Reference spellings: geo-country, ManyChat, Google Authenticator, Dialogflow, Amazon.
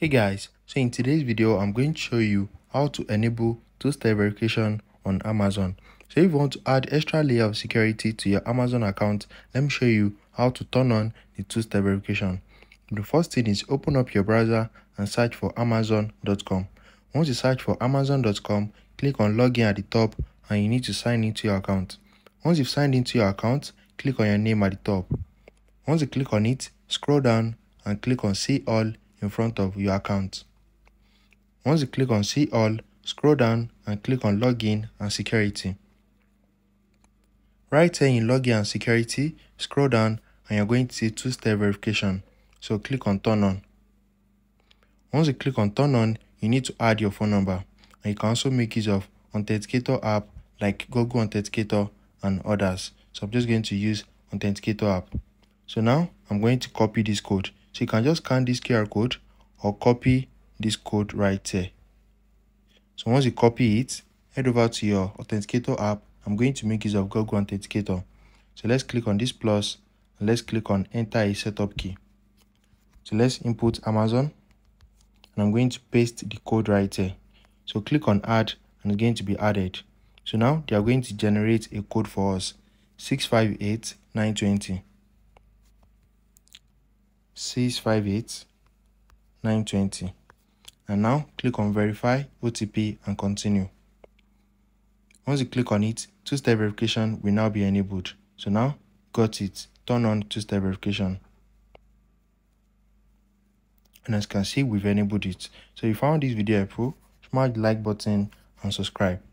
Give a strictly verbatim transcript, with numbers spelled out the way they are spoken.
Hey guys, so in today's video I'm going to show you how to enable two-step verification on Amazon. So if you want to add extra layer of security to your Amazon account, let me show you how to turn on the two-step verification. The first thing is open up your browser and search for amazon dot com. Once you search for amazon dot com, click on login at the top and you need to sign into your account. Once you've signed into your account, click on your name at the top. Once you click on it, scroll down and click on see all in front of your account. Once you click on see all, scroll down and click on login and security. Right here in login and security, scroll down and you're going to see two-step verification. So click on turn on. Once you click on turn on, you need to add your phone number, and you can also make use of Authenticator app like Google Authenticator and others. So I'm just going to use Authenticator app. So now I'm going to copy this code. So you can just scan this Q R code or copy this code right here. So once you copy it, head over to your Authenticator app. I'm going to make use of Google Authenticator. So let's click on this plus and let's click on enter a setup key. So let's input Amazon and I'm going to paste the code right here. So click on add and it's going to be added. So now they are going to generate a code for us, six five eight nine two zero. six five eight nine two zero, and now click on verify O T P and continue. Once you click on it, two-step verification will now be enabled. So now got it, turn on two-step verification, and as you can see, we've enabled it. So if you found this video helpful, smash the like button and subscribe.